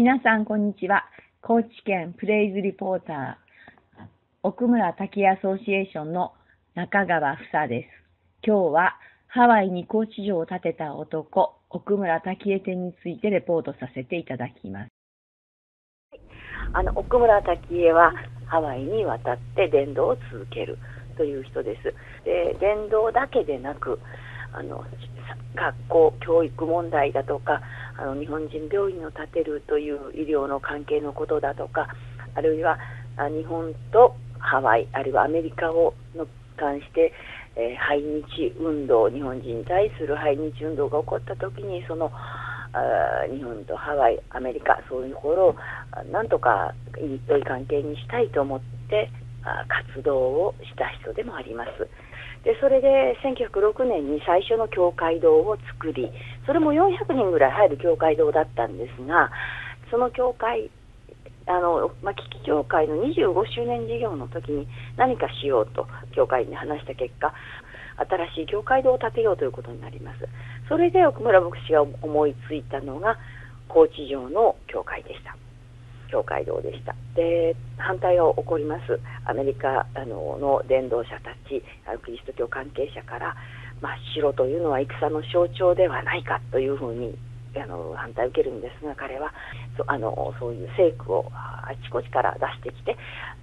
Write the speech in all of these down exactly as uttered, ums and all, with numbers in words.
皆さん、こんにちは。高知県プレイズリポーター、奥村滝アソシエーションの中川房です。今日はハワイに高知城を建てた男、奥村滝恵展についてレポートさせていただきます。あの奥村滝恵はハワイに渡って伝道を続けるという人です。で、伝道だけでなく、あの学校教育問題だとか、あの日本人病院を建てるという医療の関係のことだとか、あるいは日本とハワイ、あるいはアメリカをの関して、えー、排日運動、日本人に対する排日運動が起こったときに、そのあ日本とハワイ、アメリカ、そういうところをなんとかいい良い関係にしたいと思ってあ活動をした人でもあります。でそれでせんきゅうひゃくろくねんに最初の教会堂を作り、それもよんひゃくにんぐらい入る教会堂だったんですが、その教会、あの、まあ、危機教会のにじゅうごしゅうねん事業の時に何かしようと教会に話した結果、新しい教会堂を建てようということになります。それで奥村牧師が思いついたのが高知城の教会でした。教会堂でした。で、反対が起こります。アメリカあのの伝道者たち、キリスト教関係者から、まあ、城というのは戦の象徴ではないかというふうにあの反対を受けるんですが、彼は そ, あのそういう聖句をあちこちから出してきて、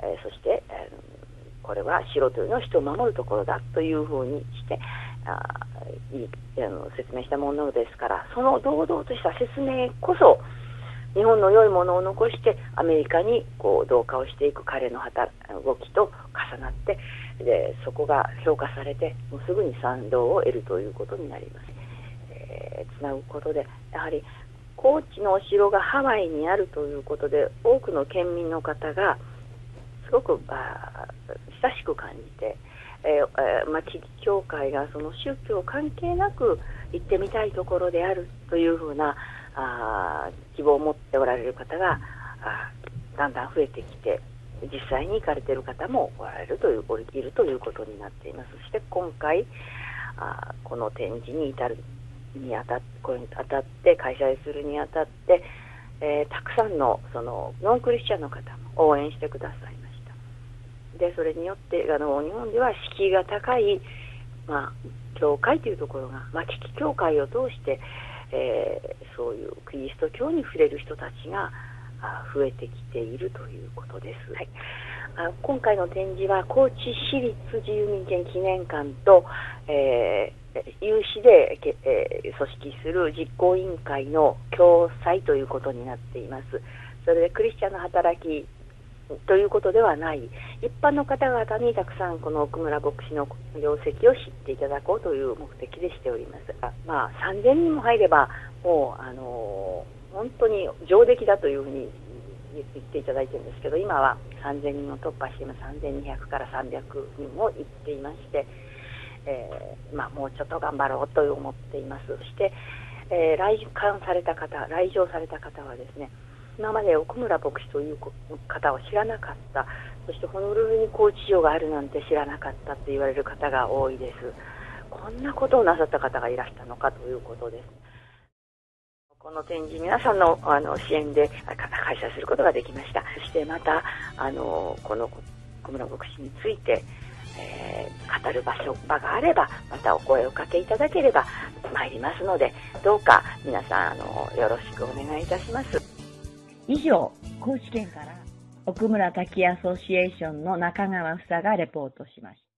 えー、そして、えー、これは城というのは人を守るところだというふうにしてあいいあの説明したものですから、その堂々とした説明こそ、日本の良いものを残してアメリカにこう同化をしていく彼の動きと重なって、でそこが評価されて、もうすぐに賛同を得るということになります。えー、つなぐことで、やはり高知のお城がハワイにあるということで、多くの県民の方がすごくあ親しく感じて、えーまあ、地域協会がその宗教関係なく行ってみたいところであるというふうなあ希望を持っておられる方があだんだん増えてきて、実際に行かれている方もおられるといういるということになっています。そして今回あこの展示に至るにあたっこれにあたって開催するにあたって、えー、たくさんのそのノンクリスチャンの方も応援してくださいました。でそれによってあの日本では敷居が高い、まあ、教会というところが、まあ、危機教会を通してえー、そういうキリスト教に触れる人たちが増えてきているということです。はい、あ今回の展示は高知市立自由民権記念館と、えー、有志で、えー、組織する実行委員会の共催ということになっています。それでクリスチャンの働きということではない一般の方々にたくさんこの奥村牧師の業績を知っていただこうという目的でしております。あ、まあ、さんぜんにんも入ればもう、あのー、本当に上出来だというふうに言っていただいているんですけど、今はさんぜんにんを突破しています。さんぜんにひゃくからさんびゃくにんも行っていまして、えーまあ、もうちょっと頑張ろうと思っています。そして、えー、来館された方来場された方はですね、今まで奥村牧師という方を知らなかった、そしてホノルルに高知城があるなんて知らなかったと言われる方が多いです。こんなことをなさった方がいらしたのかということです。この展示、皆さんの、あの支援で開催することができました。そしてまた、あのこの奥村牧師について、えー、語る場所、場があれば、またお声をかけいただければ参りますので、どうか皆さんあのよろしくお願いいたします。以上、高知県から奥村滝アソシエーションの中川房がレポートしました。